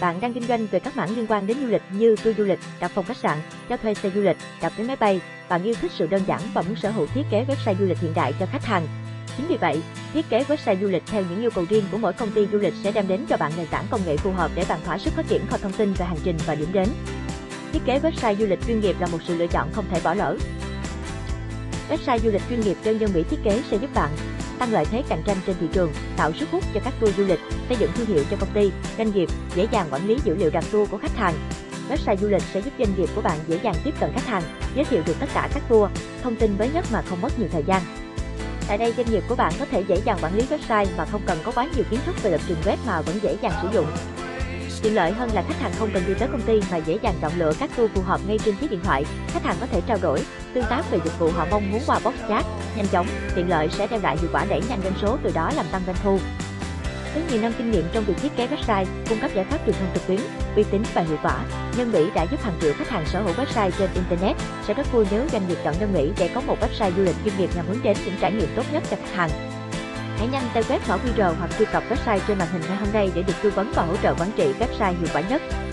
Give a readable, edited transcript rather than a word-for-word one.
Bạn đang kinh doanh về các mảng liên quan đến du lịch như tour du lịch, đặt phòng khách sạn, cho thuê xe du lịch, đặt vé máy bay. Bạn yêu thích sự đơn giản và muốn sở hữu thiết kế website du lịch hiện đại cho khách hàng. Chính vì vậy, thiết kế website du lịch theo những nhu cầu riêng của mỗi công ty du lịch sẽ đem đến cho bạn nền tảng công nghệ phù hợp để bạn thỏa sức phát triển kho thông tin về hành trình và điểm đến. Thiết kế website du lịch chuyên nghiệp là một sự lựa chọn không thể bỏ lỡ. Website du lịch chuyên nghiệp do Nhân Mỹ thiết kế sẽ giúp bạn tăng lợi thế cạnh tranh trên thị trường, tạo sức hút cho các tour du lịch, xây dựng thương hiệu cho công ty, doanh nghiệp, dễ dàng quản lý dữ liệu đặt tour của khách hàng. Website du lịch sẽ giúp doanh nghiệp của bạn dễ dàng tiếp cận khách hàng, giới thiệu được tất cả các tour, thông tin mới nhất mà không mất nhiều thời gian. Tại đây, doanh nghiệp của bạn có thể dễ dàng quản lý website mà không cần có quá nhiều kiến thức về lập trình web mà vẫn dễ dàng sử dụng. Tiện lợi hơn là khách hàng không cần đi tới công ty mà dễ dàng chọn lựa các tour phù hợp ngay trên chiếc điện thoại. Khách hàng có thể trao đổi, tương tác về dịch vụ họ mong muốn qua box chat, nhanh chóng, tiện lợi sẽ đem lại hiệu quả đẩy nhanh doanh số, từ đó làm tăng doanh thu. Với nhiều năm kinh nghiệm trong việc thiết kế website, cung cấp giải pháp truyền thông trực tuyến, uy tín và hiệu quả, Nhân Mỹ đã giúp hàng triệu khách hàng sở hữu website trên internet. Sẽ rất vui nếu doanh nghiệp chọn Nhân Mỹ để có một website du lịch chuyên nghiệp nhằm hướng đến những trải nghiệm tốt nhất cho khách hàng. Hãy nhanh tay quét mã QR hoặc truy cập website trên màn hình ngay hôm nay để được tư vấn và hỗ trợ quản trị website hiệu quả nhất.